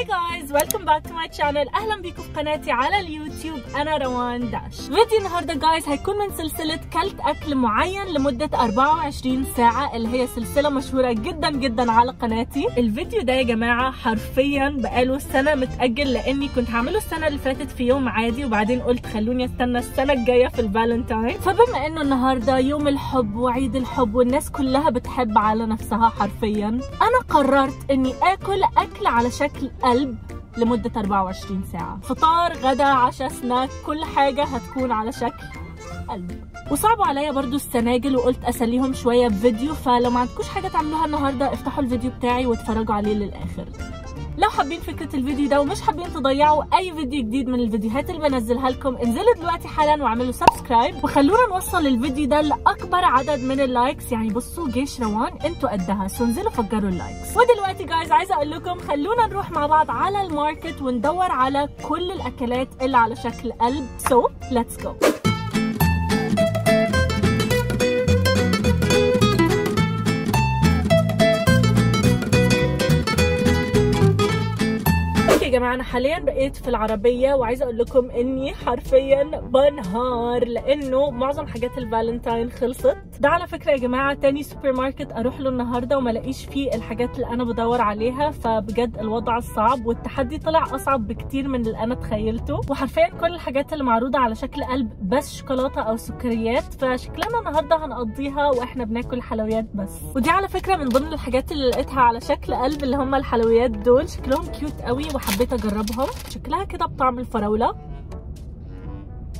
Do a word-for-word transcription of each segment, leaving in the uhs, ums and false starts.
هاي جايز، ويلكم باك تو ماي تشانل. اهلا بيكم في قناتي على اليوتيوب، انا روان داش. فيديو النهارده جايز هيكون من سلسله كلت اكل معين لمده أربعة وعشرين ساعة، اللي هي سلسله مشهوره جدا جدا على قناتي. الفيديو ده يا جماعه حرفيا بقاله سنه متاجل، لاني كنت هعمله السنه اللي فاتت في يوم عادي، وبعدين قلت خلوني استنى السنه الجايه في الفالنتاين. فبما انه النهارده يوم الحب وعيد الحب والناس كلها بتحب على نفسها حرفيا، انا قررت اني اكل اكل على شكل قلب لمدة أربعة وعشرين ساعة. فطار، غدا، عشاء، سناك، كل حاجة هتكون على شكل قلب. وصعبوا عليا برضو السناجل، وقلت اسليهم شوية بفيديو. فلو ما عندكوش حاجة تعملوها النهاردة افتحوا الفيديو بتاعي واتفرجوا عليه للآخر. لو حابين فكرة الفيديو ده ومش حابين تضيعوا أي فيديو جديد من الفيديوهات اللي بنزلها لكم، انزلوا دلوقتي حالا واعملوا سبسكرايب، وخلونا نوصل الفيديو ده لأكبر عدد من اللايكس. يعني بصوا جيش روان انتوا قدها، سو انزلوا فجروا اللايكس. ودلوقتي جايز عايزة أقول لكم خلونا نروح مع بعض على الماركت وندور على كل الأكلات اللي على شكل قلب. سو ليتس جو. يا جماعه انا حاليا بقيت في العربيه، وعايزه اقول لكم اني حرفيا بنهار لانه معظم حاجات الفالنتاين خلصت. ده على فكره يا جماعه تاني سوبر ماركت اروح له النهارده وما الاقيش فيه الحاجات اللي انا بدور عليها، فبجد الوضع صعب، والتحدي طلع اصعب بكتير من اللي انا تخيلته. وحرفيا كل الحاجات اللي معروضه على شكل قلب بس شوكولاته او سكريات، فشكلنا النهارده هنقضيها واحنا بناكل حلويات بس. ودي على فكره من ضمن الحاجات اللي لقيتها على شكل قلب، اللي هم الحلويات دول شكلهم كيوت قوي حبيت اجربهم. شكلها كده بطعم الفراوله.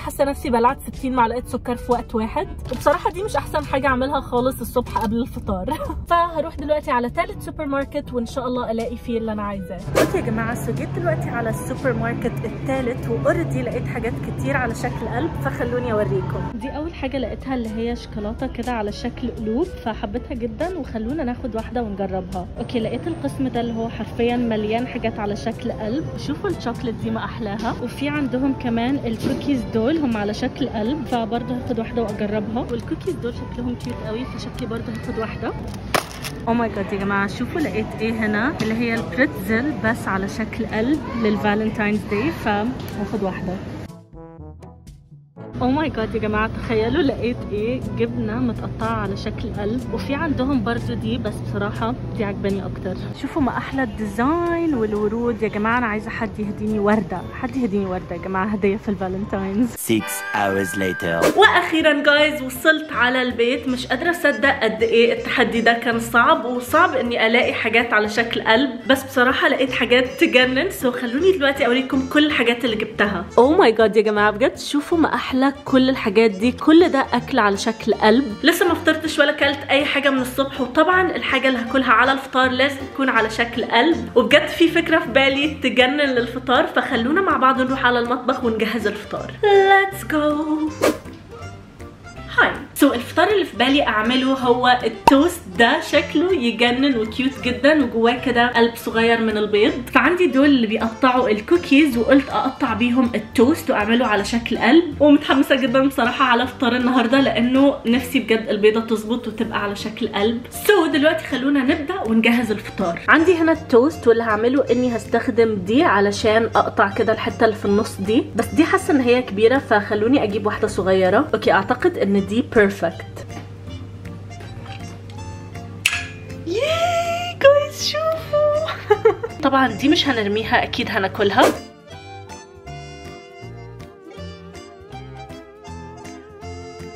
حاسه نفسي بلعت ستين معلقه سكر في وقت واحد، وبصراحه دي مش احسن حاجه اعملها خالص الصبح قبل الفطار. فهروح دلوقتي على ثالث سوبر ماركت وان شاء الله الاقي فيه اللي انا عايزاه. بصوا يا جماعه، سو جيت دلوقتي على السوبر ماركت الثالث، واوريدي لقيت حاجات كتير على شكل قلب، فخلوني اوريكم. دي اول حاجه لقيتها اللي هي شوكولاته كده على شكل قلوب، فحبيتها جدا وخلونا ناخد واحده ونجربها. اوكي، لقيت القسم ده اللي هو حرفيا مليان حاجات على شكل قلب. شوفوا الشوكليت دي ما احلاها. وفي عندهم كمان الكوكيز دول هم على شكل قلب، فبرضه هاخد واحده واجربها. والكوكيز دول شكلهم كيوت قوي، فشكلي برضه هاخد واحده. او ماي جاد يا جماعه، شوفوا لقيت ايه هنا اللي هي البريتزل بس على شكل قلب للفالنتاينز داي، فهاخد واحده. او ماي جاد يا جماعه، تخيلوا لقيت ايه، جبنه متقطعه على شكل قلب. وفي عندهم برضو دي، بس بصراحه دي عجباني اكتر. شوفوا ما احلى الديزاين والورود يا جماعه. انا عايزه حد يهديني ورده، حد يهديني ورده يا جماعه، هديه في الفالنتاينز. ستة hours later. واخيرا جايز وصلت على البيت. مش قادره اصدق قد ايه التحدي ده كان صعب، وصعب اني الاقي حاجات على شكل قلب، بس بصراحه لقيت حاجات تجنن. سو خلوني دلوقتي اوريكم كل الحاجات اللي جبتها. او ماي جاد يا جماعه بجد، شوفوا ما احلى كل الحاجات دي. كل ده اكل على شكل قلب. لسه ما فطرتش ولا اكلت اي حاجه من الصبح، وطبعا الحاجه اللي هاكلها على الفطار لازم تكون على شكل قلب. وبجد في فكره في بالي تجنن للفطار، فخلونا مع بعض نروح على المطبخ ونجهز الفطار. ليتس جو. هاي. سو الفطار اللي في بالي اعمله هو التوست ده، شكله يجنن وكيوت جدا، وجواه كده قلب صغير من البيض. فعندي دول اللي بيقطعوا الكوكيز، وقلت اقطع بيهم التوست واعمله على شكل قلب. ومتحمسه جدا بصراحه على فطار النهارده، لانه نفسي بجد البيضه تظبط وتبقى على شكل قلب. سو دلوقتي خلونا نبدا ونجهز الفطار. عندي هنا التوست، واللي هعمله اني هستخدم دي علشان اقطع كده الحته اللي في النص دي، بس دي حاسه ان هي كبيره، فخلوني اجيب واحده صغيره. اوكي، اعتقد ان دي بيرفكت. ياي جايز شوفوا. طبعا دي مش هنرميها، اكيد هناكلها.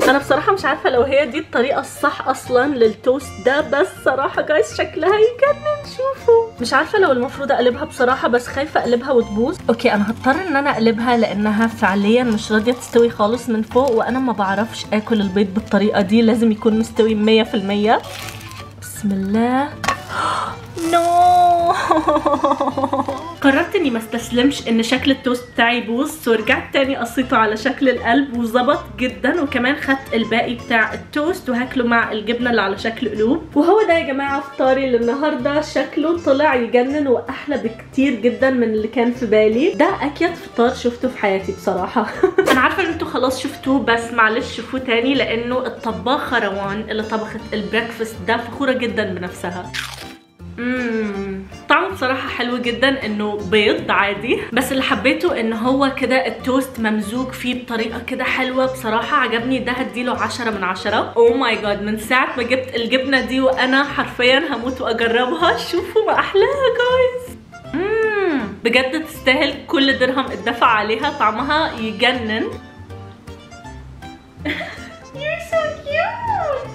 انا بصراحه مش عارفه لو هي دي الطريقه الصح اصلا للتوست ده، بس صراحه جايز شكلها يجنن. شوفوا، مش عارفه لو المفروض اقلبها بصراحه، بس خايفه اقلبها وتبوظ. اوكي، انا هضطر ان انا اقلبها، لانها فعليا مش راضيه تستوي خالص من فوق، وانا ما بعرفش اكل البيض بالطريقه دي، لازم يكون مستوي مية في المية. بسم الله. نو قررت اني ما استسلمش ان شكل التوست بتاعي يبوظ، ورجعت تاني قصيته على شكل القلب وظبط جدا. وكمان خدت الباقي بتاع التوست وهاكله مع الجبنه اللي على شكل قلوب. وهو ده يا جماعه فطاري للنهارده، شكله طلع يجنن واحلى بكتير جدا من اللي كان في بالي. ده اكيد فطار شفته في حياتي بصراحه. انا عارفه ان انتوا خلاص شفتوه، بس معلش شوفوه تاني، لانه الطباخه روان اللي طبخت البريكفاست ده فخوره جدا بنفسها. اممم طعمه بصراحه حلو جدا، انه بيض عادي، بس اللي حبيته ان هو كده التوست ممزوج فيه بطريقه كده حلوه، بصراحه عجبني. ده هديله عشرة من عشرة. اوه ماي جاد، من ساعه ما جبت الجبنه دي وانا حرفيا هموت واجربها. شوفوا ما احلاها جايز، بجد تستاهل كل درهم اتدفع عليها، طعمها يجنن. You're so cute.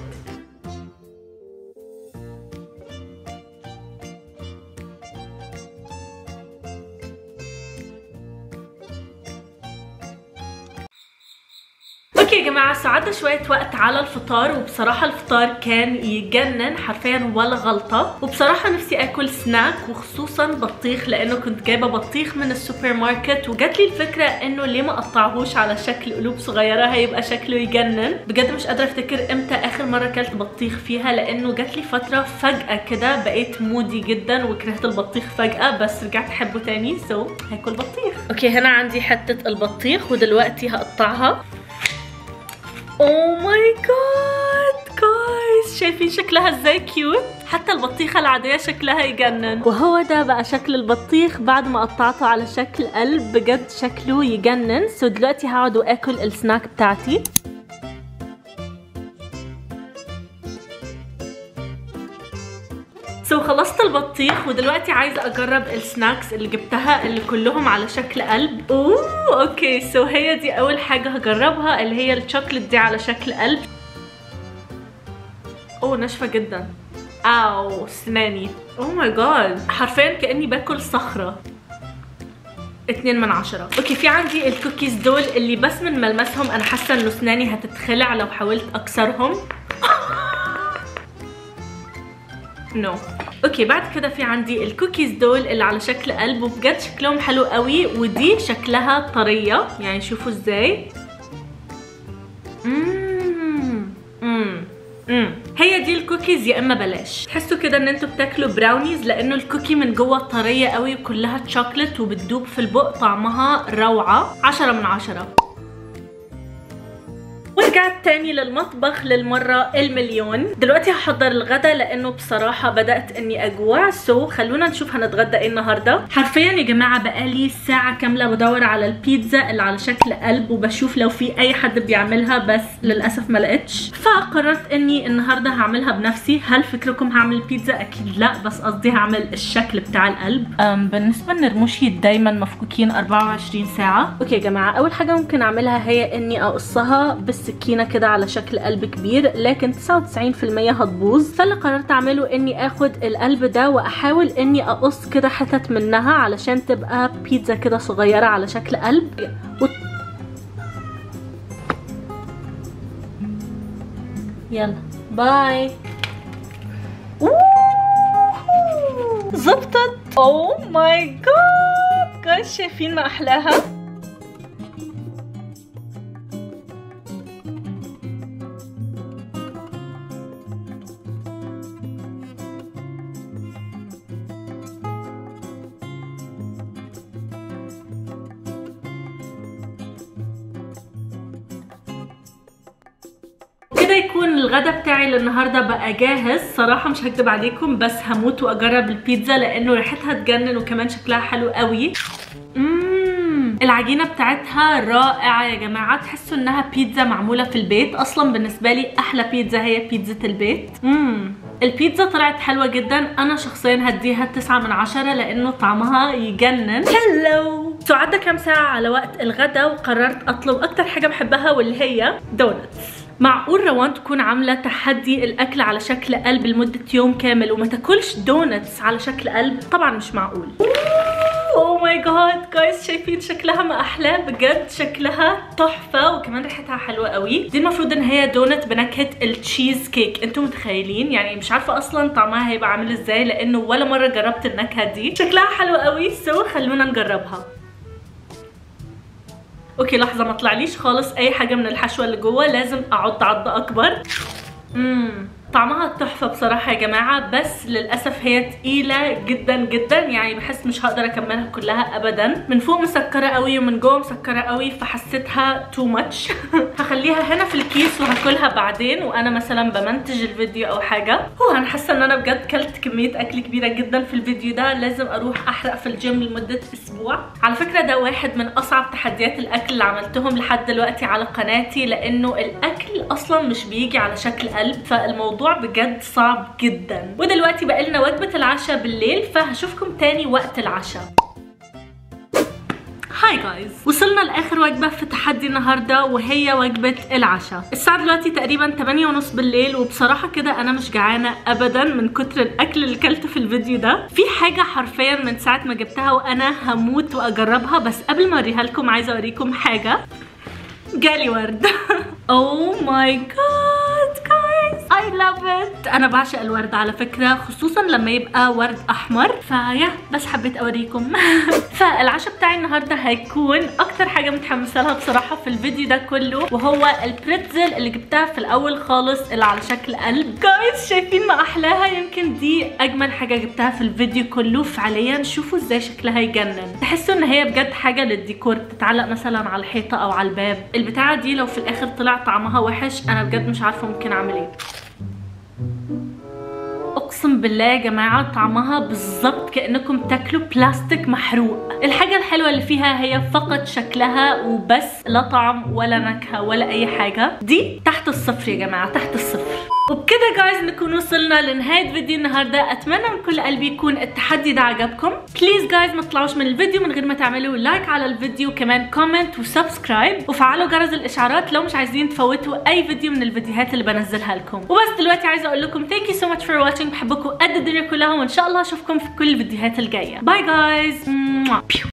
اوكي يا جماعه، ساعدنا شويه وقت على الفطار، وبصراحه الفطار كان يجنن حرفيا ولا غلطه. وبصراحه نفسي اكل سناك، وخصوصا بطيخ، لانه كنت جايبه بطيخ من السوبر ماركت، وجات لي الفكره انه ليه ما اقطعهوش على شكل قلوب صغيره، هيبقى شكله يجنن. بجد مش قادره افتكر امتى اخر مره اكلت بطيخ فيها، لانه جات لي فتره فجاه كده بقيت مودي جدا وكرهت البطيخ فجاه، بس رجعت احبه تاني. سو هاكل بطيخ. اوكي هنا عندي حته البطيخ، ودلوقتي هقطعها. اوه ماي جاد جايز، شايفين شكلها ازاي كيوت؟ حتى البطيخه العاديه شكلها يجنن. وهو ده بقى شكل البطيخ بعد ما قطعته على شكل قلب، بجد شكله يجنن. سو دلوقتي هقعد واكل السناك بتاعتي. سو خلصت البطيخ، ودلوقتي عايزه اجرب السناكس اللي جبتها اللي كلهم على شكل قلب. اوه اوكي، سو هي دي اول حاجه هجربها، اللي هي الشوكليت دي على شكل قلب. اوه ناشفه جدا، او سناني. اوه ماي جاد، حرفيا كاني باكل صخره. اتنين من عشرة. اوكي في عندي الكوكيز دول اللي بس من ملمسهم انا حاسه ان اسناني هتتخلع لو حاولت اكسرهم. نو no. اوكي بعد كده في عندي الكوكيز دول اللي على شكل قلب، وبجد شكلهم حلو قوي، ودي شكلها طريه، يعني شوفوا ازاي. اممم امم امم هي دي الكوكيز يا اما بلاش. تحسوا كده ان انتوا بتاكلوا براونيز، لانه الكوكي من جوه طريه قوي وكلها تشوكلت وبتدوب في البق، طعمها روعه. عشرة من عشرة. ورجعت تاني للمطبخ للمرة المليون. دلوقتي هحضر الغدا، لانه بصراحة بدأت اني اجوع. سو خلونا نشوف هنتغدى ايه النهاردة. حرفيا يا جماعة بقالي ساعة كاملة بدور على البيتزا اللي على شكل قلب، وبشوف لو في اي حد بيعملها، بس للأسف ما لقيتش، فقررت اني النهاردة هعملها بنفسي. هل فكركم هعمل البيتزا؟ اكيد لا، بس قصدي هعمل الشكل بتاع القلب. بالنسبة للنرموشي دايما مفكوكين أربعة وعشرين ساعة. اوكي يا جماعة، اول حاجة ممكن اعملها هي اني اقصها بس سكينه كده على شكل قلب كبير، لكن تسعة وتسعين بالمية هتبوظ. فاللي قررت اعمله اني اخد القلب ده واحاول اني اقص كده حتت منها علشان تبقى بيتزا كده صغيره على شكل قلب. يلا باي. ظبطت. اوه ماي جاد جايز، شايفين ما احلاها؟ يكون الغدا بتاعي للنهارده بقى جاهز. صراحه مش هكدب عليكم، بس هموت واجرب البيتزا لانه ريحتها تجنن، وكمان شكلها حلو قوي. اممم العجينه بتاعتها رائعه يا جماعه، تحسوا انها بيتزا معموله في البيت. اصلا بالنسبه لي احلى بيتزا هي بيتزا البيت. اممم البيتزا طلعت حلوه جدا، انا شخصيا هديها تسعة من عشرة لانه طعمها يجنن. هلو، عدى كام ساعه على وقت الغدا، وقررت اطلب اكتر حاجه بحبها واللي هي دونتس. معقول روان تكون عامله تحدي الاكل على شكل قلب لمده يوم كامل وما تاكلش دونتس على شكل قلب؟ طبعا مش معقول. اوه ماي جاد جايز، شايفين شكلها ما احلاه؟ بجد شكلها تحفه، وكمان ريحتها حلوه قوي. دي المفروض ان هي دونت بنكهه التشيز كيك، انتم متخيلين؟ يعني مش عارفه اصلا طعمها هيبقى عامل ازاي، لانه ولا مره جربت النكهه دي. شكلها حلو قوي، سو خلونا نجربها. اوكي لحظه، ما طلعليش خالص اي حاجه من الحشوه اللي جوه، لازم اعض عضه اكبر. امم طعمها تحفه بصراحه يا جماعه، بس للاسف هي تقيله جدا جدا، يعني بحس مش هقدر اكملها كلها ابدا. من فوق مسكره قوي ومن جوه مسكره قوي، فحسيتها تو ماتش. هخليها هنا في الكيس وهاكلها بعدين وانا مثلا بمنتج الفيديو او حاجه. هو انا حاسه ان انا بجد كلت كميه اكل كبيره جدا في الفيديو ده، لازم اروح احرق في الجيم لمده اسبوع. على فكره ده واحد من اصعب تحديات الاكل اللي عملتهم لحد دلوقتي على قناتي، لانه الاكل اصلا مش بيجي على شكل قلب، فالموضوع الموضوع بجد صعب جدا. ودلوقتي بقالنا وجبة العشاء بالليل، فهشوفكم تاني وقت العشاء. هاي جايز، وصلنا لاخر وجبه في تحدي النهارده وهي وجبه العشاء. الساعه دلوقتي تقريبا تمانية وتلاتين بالليل، وبصراحه كده انا مش جعانه ابدا من كتر الاكل اللي كلته في الفيديو ده. في حاجه حرفيا من ساعه ما جبتها وانا هموت واجربها، بس قبل ما اوريها لكم عايزه اوريكم حاجه. جالي ورد. اوه ماي جاد I love it. أنا بعشق الورد على فكرة، خصوصا لما يبقى ورد أحمر، فيا بس حبيت أوريكم. فالعشاء بتاعي النهاردة هيكون أكتر حاجة متحمسة لها بصراحة في الفيديو ده كله، وهو البريتزل اللي جبتها في الأول خالص اللي على شكل قلب. جايز شايفين ما أحلاها؟ يمكن دي أجمل حاجة جبتها في الفيديو كله فعليا. شوفوا إزاي شكلها يجنن، تحسوا إن هي بجد حاجة للديكور، تتعلق مثلا على الحيطة أو على الباب. البتاعة دي لو في الآخر طلع طعمها وحش أنا بجد مش عارفة ممكن أعمل إيه. اقسم بالله يا جماعه طعمها بالظبط كانكم بتاكلوا بلاستيك محروق. الحاجه الحلوه اللي فيها هي فقط شكلها وبس، لا طعم ولا نكهه ولا اي حاجه. دي تحت الصفر يا جماعه، تحت الصفر. وبكده جايز نكون وصلنا لنهايه فيديو النهارده. اتمنى من كل قلبي يكون التحدي ده عجبكم. بليز جايز ما تطلعوش من الفيديو من غير ما تعملوا لايك على الفيديو، وكمان كومنت وسبسكرايب، وفعلوا جرس الاشعارات لو مش عايزين تفوتوا اي فيديو من الفيديوهات اللي بنزلها لكم. وبس دلوقتي عايزه اقول لكم ثانك يو سو ماتش فور واتشينج، بحبكم قد الدنيا كلها، وان شاء الله اشوفكم في كل الفيديوهات الجايه. باي جايز.